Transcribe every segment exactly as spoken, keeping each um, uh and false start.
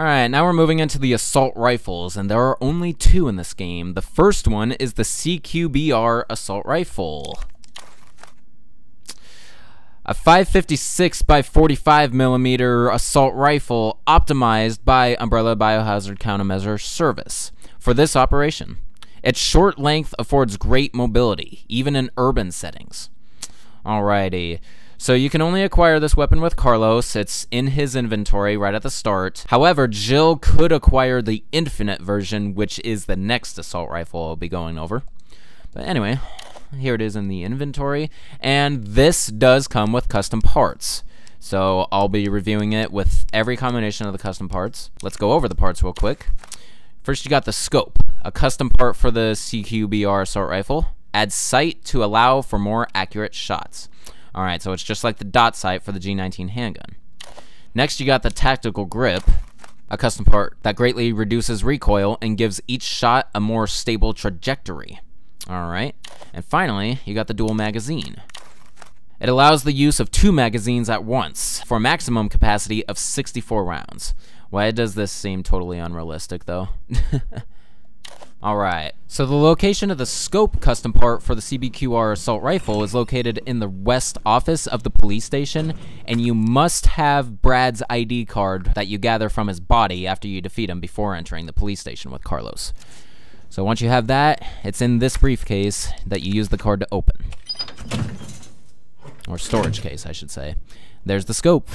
Alright, now we're moving into the assault rifles, and there are only two in this game. The first one is the C Q B R assault rifle. A five fifty-six by forty-five millimeter assault rifle optimized by Umbrella Biohazard Countermeasure Service for this operation. Its short length affords great mobility, even in urban settings. Alrighty. So you can only acquire this weapon with Carlos. It's in his inventory right at the start. However, Jill could acquire the Infinite version, which is the next assault rifle I'll be going over. But anyway, here it is in the inventory. And this does come with custom parts. So I'll be reviewing it with every combination of the custom parts. Let's go over the parts real quick. First, you got the scope, a custom part for the C Q B R assault rifle. Add sight to allow for more accurate shots. Alright, so it's just like the dot sight for the G nineteen handgun. Next, you got the tactical grip, a custom part that greatly reduces recoil and gives each shot a more stable trajectory. Alright, and finally, you got the dual magazine. It allows the use of two magazines at once for a maximum capacity of sixty-four rounds. Why does this seem totally unrealistic, though? Alright, so the location of the scope custom part for the C B Q R assault rifle is located in the west office of the police station, and you must have Brad's I D card that you gather from his body after you defeat him before entering the police station with Carlos. So once you have that, it's in this briefcase that you use the card to open. Or storage case, I should say. There's the scope.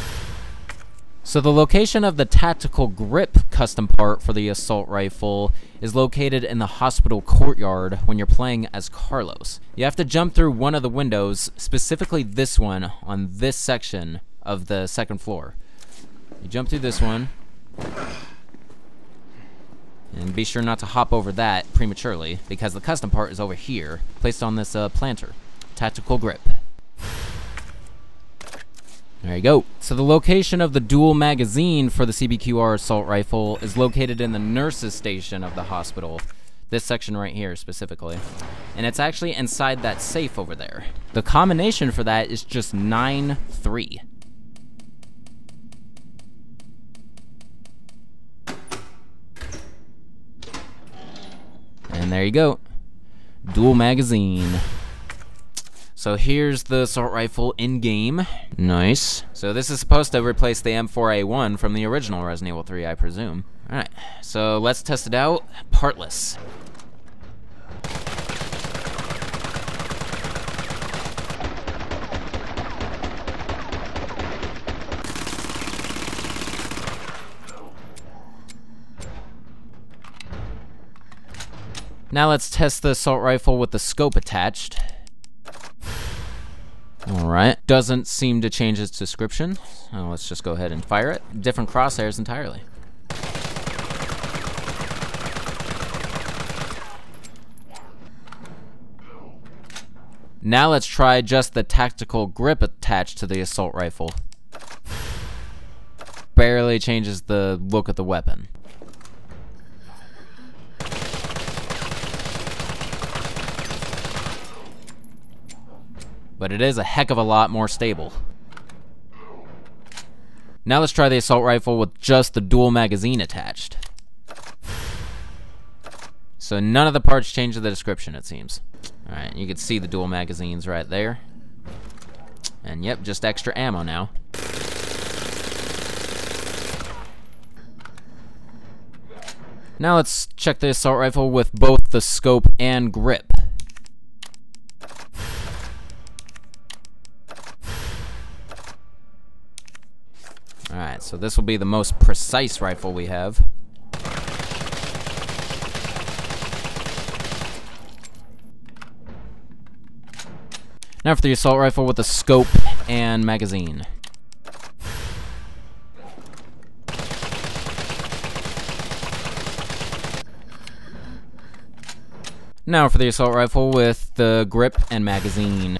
So the location of the tactical grip custom part for the assault rifle is located in the hospital courtyard when you're playing as Carlos. You have to jump through one of the windows, specifically this one on this section of the second floor. You jump through this one, and be sure not to hop over that prematurely because the custom part is over here, placed on this uh, planter. Tactical grip. There you go. So the location of the dual magazine for the C B Q R assault rifle is located in the nurse's station of the hospital. This section right here specifically. And it's actually inside that safe over there. The combination for that is just nine three. And there you go. Dual magazine. So here's the assault rifle in game. Nice. So this is supposed to replace the M four A one from the original Resident Evil three, I presume. All right, so let's test it out. Partless. Now let's test the assault rifle with the scope attached. Alright, doesn't seem to change its description. Oh, let's just go ahead and fire it. Different crosshairs entirely. Now let's try just the tactical grip attached to the assault rifle. Barely changes the look of the weapon. But it is a heck of a lot more stable. Now let's try the assault rifle with just the dual magazine attached. So none of the parts change the description, it seems. Alright, you can see the dual magazines right there. And yep, just extra ammo now. Now let's check the assault rifle with both the scope and grip. Alright, so this will be the most precise rifle we have. Now for the assault rifle with the scope and magazine. Now for the assault rifle with the grip and magazine.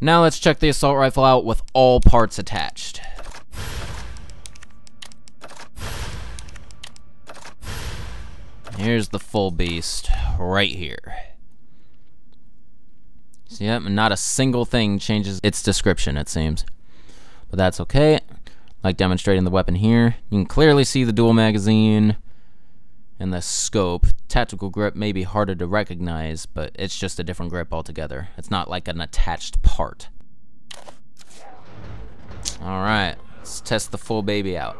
Now let's check the assault rifle out with all parts attached. Here's the full beast, right here. So, yep, yeah, not a single thing changes its description, it seems. But that's okay. Like demonstrating the weapon here, you can clearly see the dual magazine and the scope. Tactical grip may be harder to recognize, but it's just a different grip altogether. It's not like an attached part. All right, let's test the full baby out.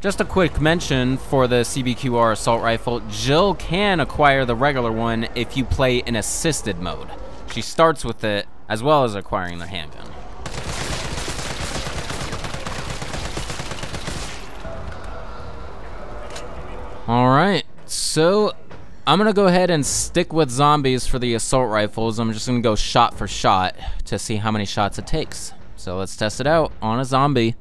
Just a quick mention for the C B Q R assault rifle, Jill can acquire the regular one if you play in assisted mode. She starts with it, as well as acquiring the handgun. All right, so I'm gonna go ahead and stick with zombies for the assault rifles. I'm just gonna go shot for shot to see how many shots it takes. So let's test it out on a zombie.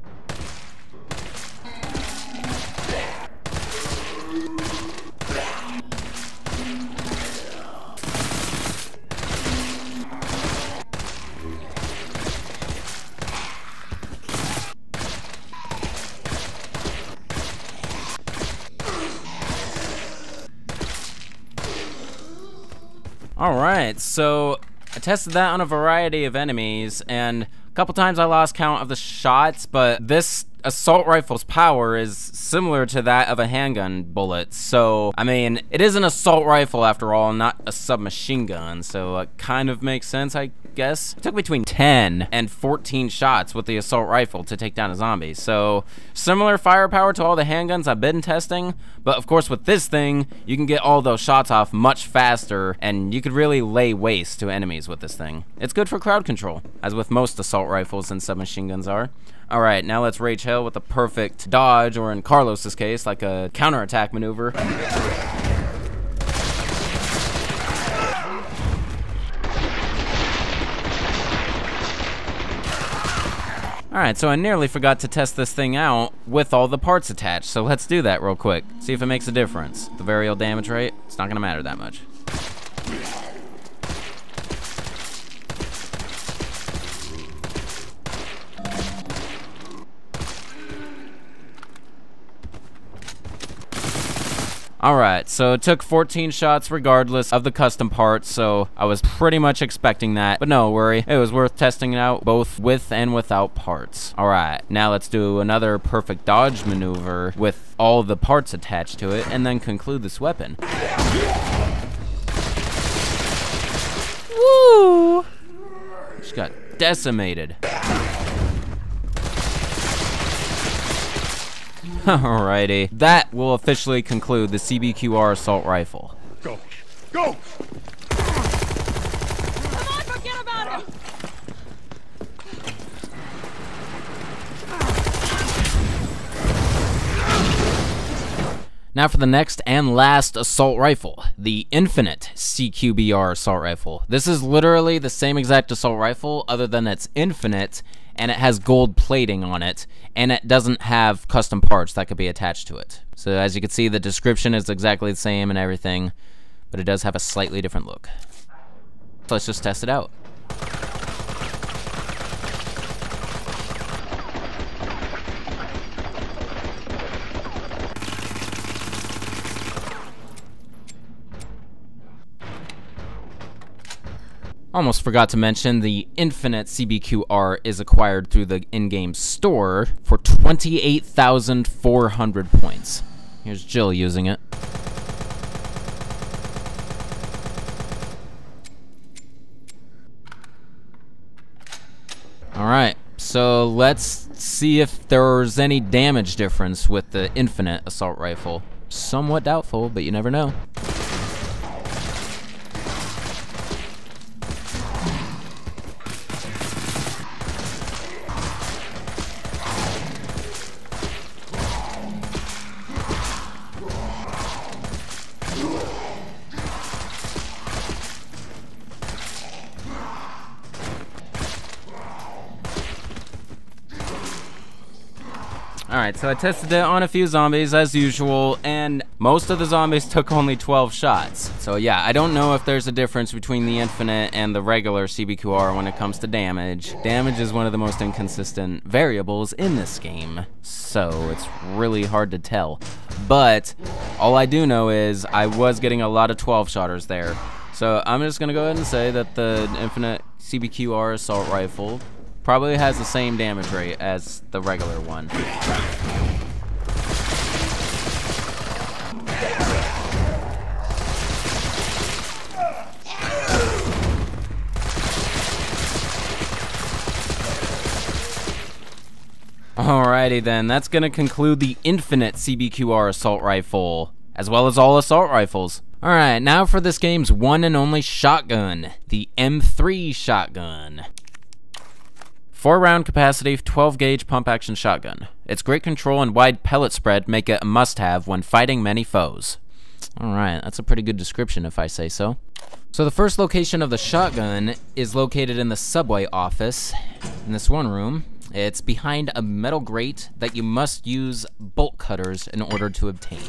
Alright, so I tested that on a variety of enemies, and a couple times I lost count of the shots, but this assault rifle's power is similar to that of a handgun bullet. So, I mean, it is an assault rifle after all, not a submachine gun, so it kind of makes sense, I guess. It took between ten and fourteen shots with the assault rifle to take down a zombie, so similar firepower to all the handguns I've been testing, but of course with this thing, you can get all those shots off much faster, and you could really lay waste to enemies with this thing. It's good for crowd control, as with most assault rifles and submachine guns are. All right, now let's rage hell with a perfect dodge, or in Carlos's case, like a counterattack maneuver. All right, so I nearly forgot to test this thing out with all the parts attached, so let's do that real quick. See if it makes a difference. The variable damage rate, it's not gonna matter that much. Alright, so it took fourteen shots regardless of the custom part, so I was pretty much expecting that. But no worry, it was worth testing it out both with and without parts. Alright, now let's do another perfect dodge maneuver with all the parts attached to it and then conclude this weapon. Woo! Just got decimated. Alrighty, that will officially conclude the C B Q R assault rifle. Go, go! Come on, forget about him! Now for the next and last assault rifle, the Infinite C Q B R assault rifle. This is literally the same exact assault rifle, other than it's infinite, and it has gold plating on it, and it doesn't have custom parts that could be attached to it. So as you can see, the description is exactly the same and everything, but it does have a slightly different look. So let's just test it out. Almost forgot to mention, the Infinite C B Q R is acquired through the in-game store for twenty-eight thousand four hundred points. Here's Jill using it. Alright, so let's see if there's any damage difference with the Infinite assault rifle. Somewhat doubtful, but you never know. Alright, so I tested it on a few zombies as usual, and most of the zombies took only twelve shots. So yeah, I don't know if there's a difference between the infinite and the regular C B Q R when it comes to damage. Damage is one of the most inconsistent variables in this game, so it's really hard to tell. But all I do know is I was getting a lot of twelve shotters there. So I'm just gonna go ahead and say that the infinite C B Q R assault rifle probably has the same damage rate as the regular one. Alrighty then, that's gonna conclude the infinite C B Q R assault rifle, as well as all assault rifles. Alright, now for this game's one and only shotgun, the M three Shotgun. four round capacity, twelve gauge pump-action shotgun. Its great control and wide pellet spread make it a must-have when fighting many foes. Alright, that's a pretty good description if I say so. So the first location of the shotgun is located in the subway office, in this one room. It's behind a metal grate that you must use bolt cutters in order to obtain.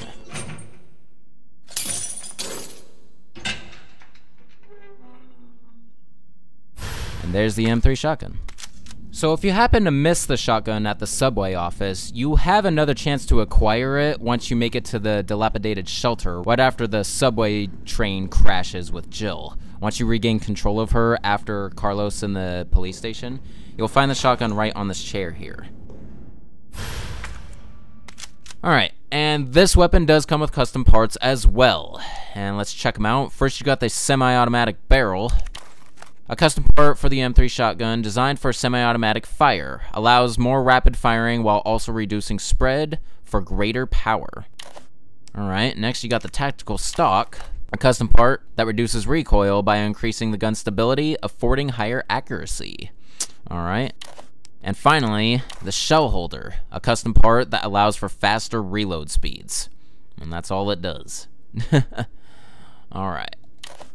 And there's the M three Shotgun. So if you happen to miss the shotgun at the subway office, you have another chance to acquire it once you make it to the dilapidated shelter right after the subway train crashes with Jill. Once you regain control of her after Carlos in the police station, you'll find the shotgun right on this chair here. Alright, and this weapon does come with custom parts as well. And let's check them out. First you got the semi-automatic barrel. A custom part for the M three Shotgun designed for semi-automatic fire, allows more rapid firing while also reducing spread for greater power. Alright, next you got the tactical stock, a custom part that reduces recoil by increasing the gun's stability, affording higher accuracy. Alright, and finally, the shell holder, a custom part that allows for faster reload speeds. And that's all it does. Alright.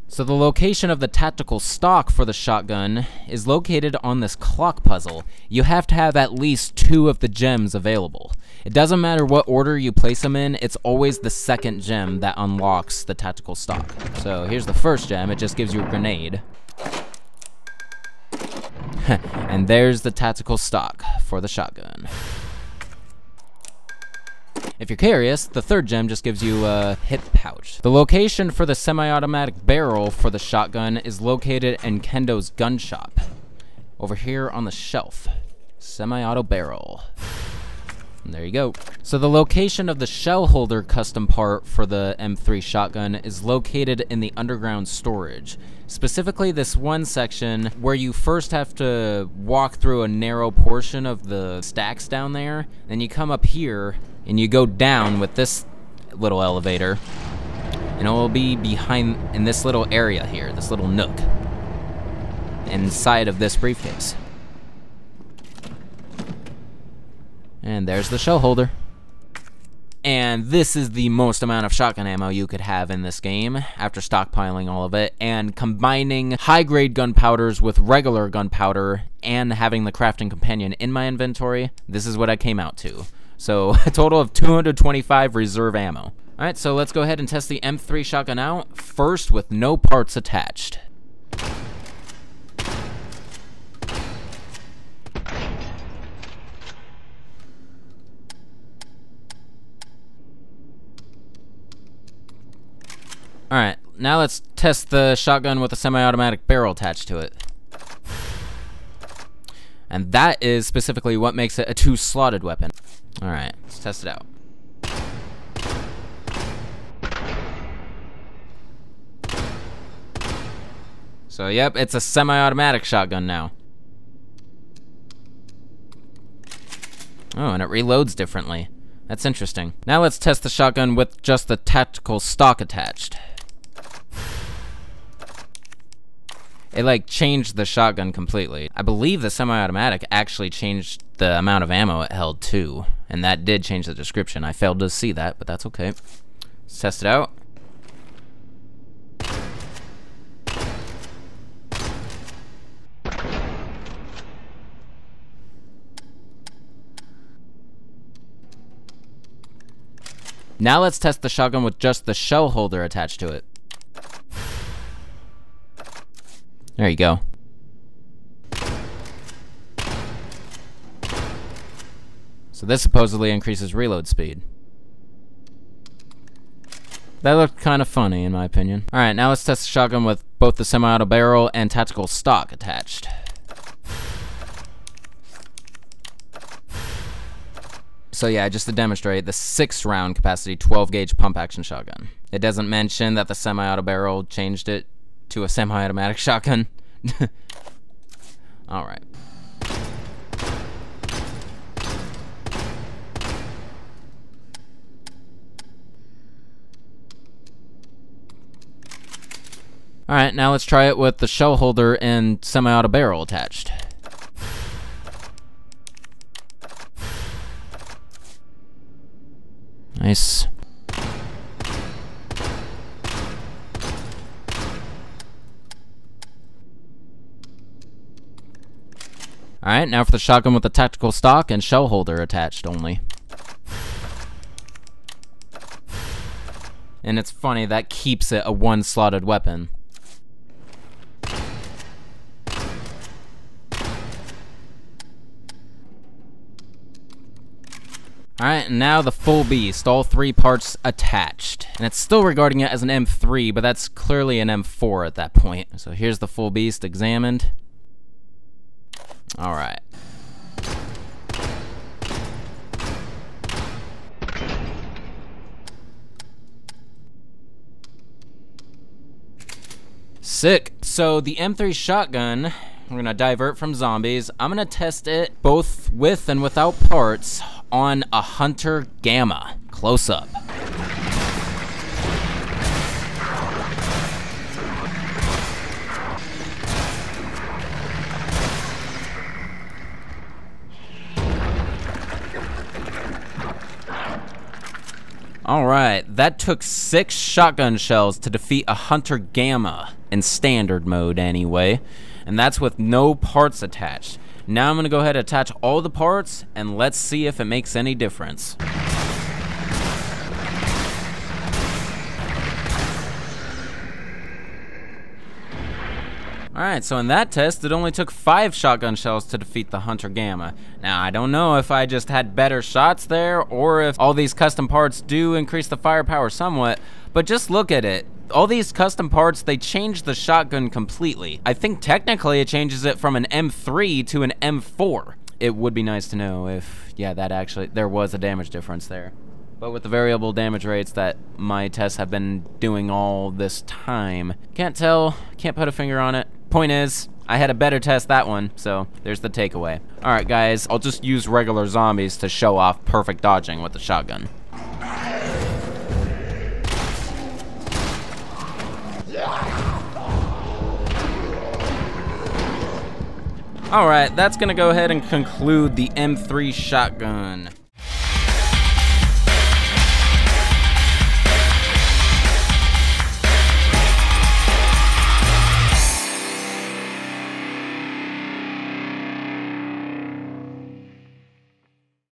So the location of the tactical stock for the shotgun is located on this clock puzzle. You have to have at least two of the gems available. It doesn't matter what order you place them in, it's always the second gem that unlocks the tactical stock. So here's the first gem, it just gives you a grenade. And there's the tactical stock for the shotgun. If you're curious, the third gem just gives you a hip pouch. The location for the semi-automatic barrel for the shotgun is located in Kendo's gun shop. Over here on the shelf. Semi-auto barrel. And there you go. So the location of the shell holder custom part for the M three Shotgun is located in the underground storage. Specifically this one section where you first have to walk through a narrow portion of the stacks down there. Then you come up here and you go down with this little elevator. And it will be behind in this little area here, this little nook. Inside of this briefcase. And there's the shell holder. And this is the most amount of shotgun ammo you could have in this game after stockpiling all of it and combining high-grade gunpowders with regular gunpowder and having the crafting companion in my inventory. This is what I came out to. So a total of two hundred twenty-five reserve ammo. Alright, so let's go ahead and test the M three Shotgun out first with no parts attached. Alright, now let's test the shotgun with a semi-automatic barrel attached to it. And that is specifically what makes it a two-slotted weapon. Alright, let's test it out. So yep, it's a semi-automatic shotgun now. Oh, and it reloads differently. That's interesting. Now let's test the shotgun with just the tactical stock attached. It like changed the shotgun completely. I believe the semi-automatic actually changed the amount of ammo it held too, and that did change the description. I failed to see that, but that's okay. Let's test it out. Now let's test the shotgun with just the shell holder attached to it. There you go. So this supposedly increases reload speed. That looked kind of funny, in my opinion. All right, now let's test the shotgun with both the semi-auto barrel and tactical stock attached. So yeah, just to demonstrate, the six round capacity twelve gauge pump action shotgun. It doesn't mention that the semi-auto barrel changed it to a semi-automatic shotgun. All right. All right, now let's try it with the shell holder and semi-auto barrel attached. Nice. All right, now for the shotgun with the tactical stock and shell holder attached only. And it's funny, that keeps it a one-slotted weapon. Alright, and now the full beast, all three parts attached. And it's still regarding it as an M three, but that's clearly an M four at that point. So here's the full beast examined. Alright. Sick. So the M three shotgun, we're gonna divert from zombies. I'm gonna test it both with and without parts on a Hunter Gamma. Close up. All right, that took six shotgun shells to defeat a Hunter Gamma in standard mode anyway, and that's with no parts attached. Now I'm gonna go ahead and attach all the parts and let's see if it makes any difference. All right, so in that test, it only took five shotgun shells to defeat the Hunter Gamma. Now, I don't know if I just had better shots there or if all these custom parts do increase the firepower somewhat, but just look at it. All these custom parts, they change the shotgun completely. I think technically it changes it from an M three to an M four. It would be nice to know if, yeah, that actually, there was a damage difference there. But with the variable damage rates that my tests have been doing all this time, can't tell, can't put a finger on it. Point is, I had a better test that one, so there's the takeaway. All right, guys, I'll just use regular zombies to show off perfect dodging with the shotgun. All right, that's gonna go ahead and conclude the M three shotgun.